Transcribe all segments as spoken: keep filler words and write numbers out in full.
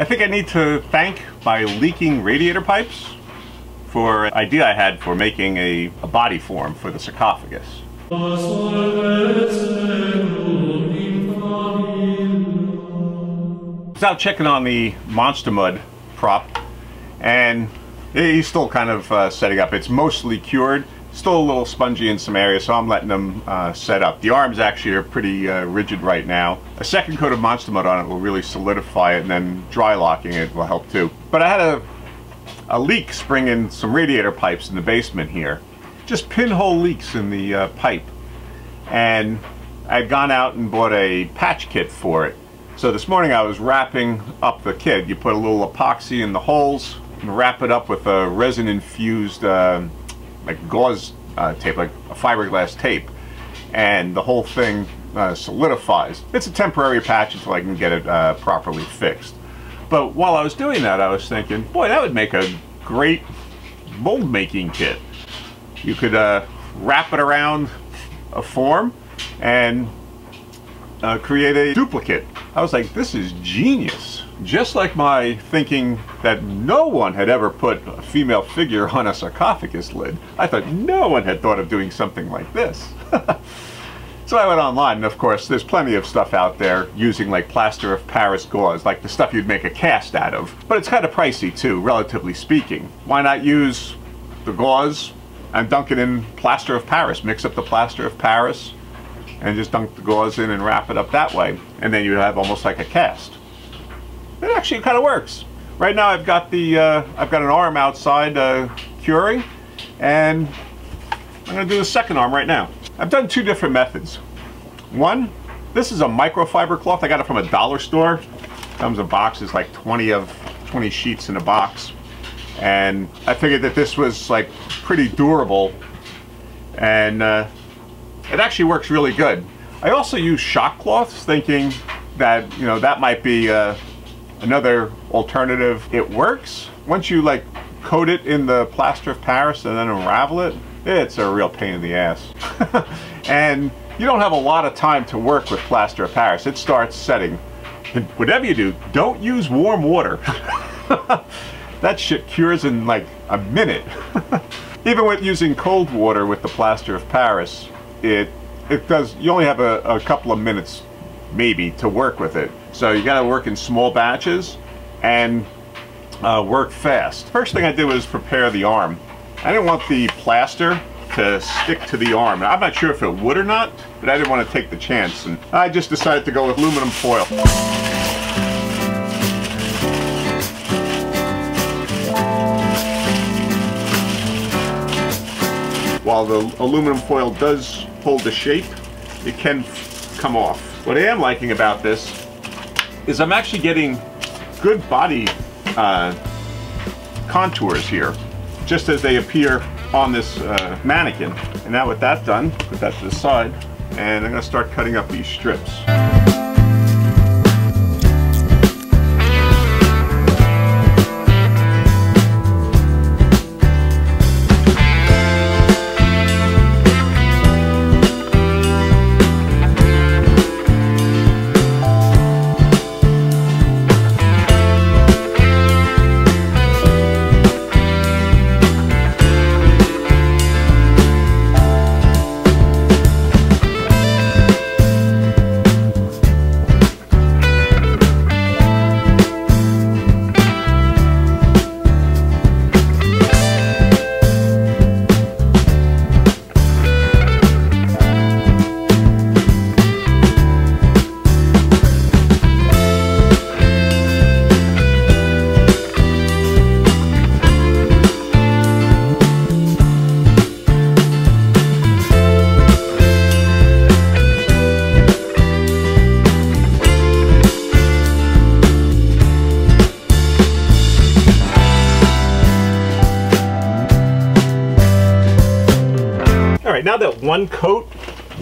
I think I need to thank my leaking radiator pipes for an idea I had for making a, a body form for the sarcophagus. I was out checking on the Monster Mud prop, and he's still kind of uh, setting up. It's mostly cured, still a little spongy in some areas, so I'm letting them uh, set up. The arms actually are pretty uh, rigid right now. A second coat of Monster Mud on it will really solidify it, and then dry locking it will help too. But I had a a leak spring in some radiator pipes in the basement here. Just pinhole leaks in the uh, pipe. And I had gone out and bought a patch kit for it. So this morning I was wrapping up the kit. You put a little epoxy in the holes and wrap it up with a resin infused uh, like gauze uh, tape, like a fiberglass tape. And the whole thing uh, solidifies. It's a temporary patch until I can get it uh, properly fixed. But while I was doing that, I was thinking, boy, that would make a great mold making kit. You could uh, wrap it around a form and uh, create a duplicate. I was like, this is genius. Just like my thinking that no one had ever put a female figure on a sarcophagus lid, I thought no one had thought of doing something like this. So I went online, and of course there's plenty of stuff out there using like Plaster of Paris gauze, like the stuff you'd make a cast out of. But it's kind of pricey too, relatively speaking. Why not use the gauze and dunk it in Plaster of Paris? Mix up the Plaster of Paris and just dunk the gauze in and wrap it up that way. And then you have almost like a cast. It actually kind of works. Right now I've got the uh, I've got an arm outside uh, curing, and I'm going to do the second arm right now. I've done two different methods. One, this is a microfiber cloth. I got it from a dollar store. Comes in boxes, like twenty of twenty sheets in a box. And I figured that this was like pretty durable, and uh, it actually works really good. I also use shock cloths, thinking that, you know, that might be uh, another alternative. It works. Once you like coat it in the Plaster of Paris and then unravel it, it's a real pain in the ass. And you don't have a lot of time to work with Plaster of Paris. It starts setting. And whatever you do, don't use warm water. That shit cures in like a minute. Even with using cold water with the Plaster of Paris, it it does, you only have a, a couple of minutes maybe to work with it. So you gotta work in small batches and uh, work fast. First thing I did was prepare the arm. I didn't want the plaster to stick to the arm. I'm not sure if it would or not, but I didn't want to take the chance, and I just decided to go with aluminum foil. While the aluminum foil does hold the shape, it can come off. What I am liking about this is I'm actually getting good body uh, contours here, just as they appear on this uh, mannequin. And now with that done, put that to the side, and I'm gonna start cutting up these strips. Now that one coat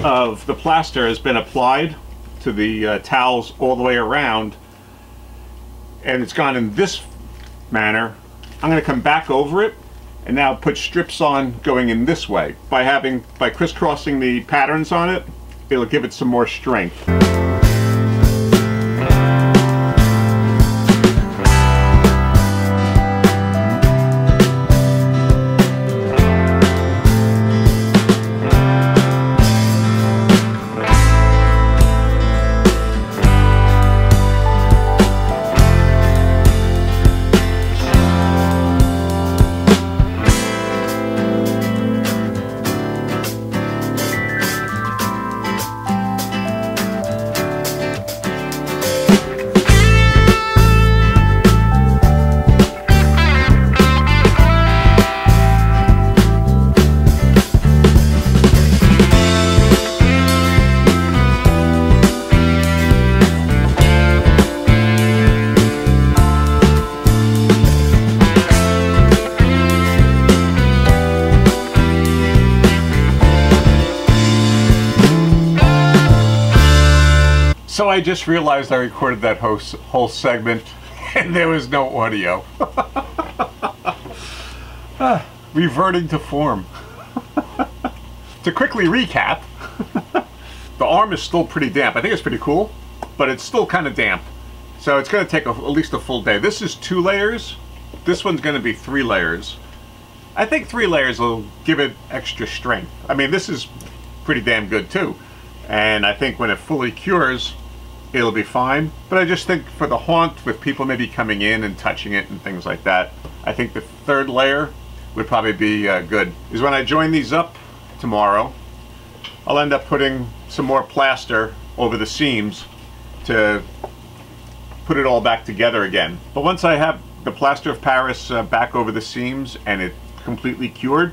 of the plaster has been applied to the uh, towels all the way around, and it's gone in this manner, I'm going to come back over it and now put strips on going in this way. By having, by crisscrossing the patterns on it, it'll give it some more strength. I just realized I recorded that whole, whole segment and there was no audio. ah, reverting to form. To quickly recap, the arm is still pretty damp. I think it's pretty cool, but it's still kind of damp. So it's going to take a, at least a full day. This is two layers. This one's going to be three layers. I think three layers will give it extra strength. I mean, this is pretty damn good too. And I think when it fully cures, it'll be fine. But I just think for the haunt, with people maybe coming in and touching it and things like that, I think the third layer would probably be uh, good. Is when I join these up tomorrow, I'll end up putting some more plaster over the seams to put it all back together again. But once I have the plaster of Paris uh, back over the seams and it completely cured,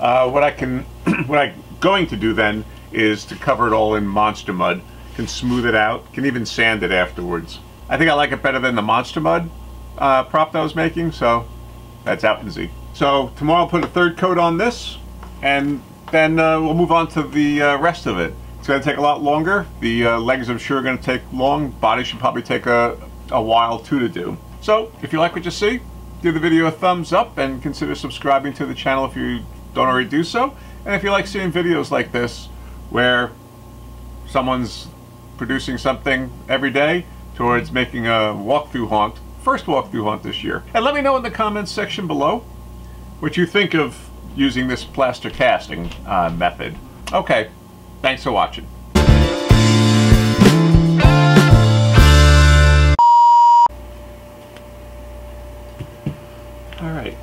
uh, what I can, what I'm going to do then is to cover it all in Monster Mud. Can smooth it out, can even sand it afterwards. I think I like it better than the Monster Mud uh, prop that I was making, so that's out and see. So tomorrow I'll put a third coat on this, and then uh, we'll move on to the uh, rest of it. It's gonna take a lot longer. The uh, legs I'm sure are gonna take long. Body should probably take a, a while too to do. So if you like what you see, give the video a thumbs up and consider subscribing to the channel if you don't already do so. And if you like seeing videos like this, where someone's producing something every day towards making a walkthrough haunt, first walkthrough haunt this year. And let me know in the comments section below what you think of using this plaster casting uh, method. Okay, thanks for watching. All right.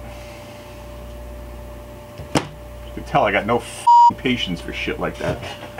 You can tell I got no f***ing patience for shit like that.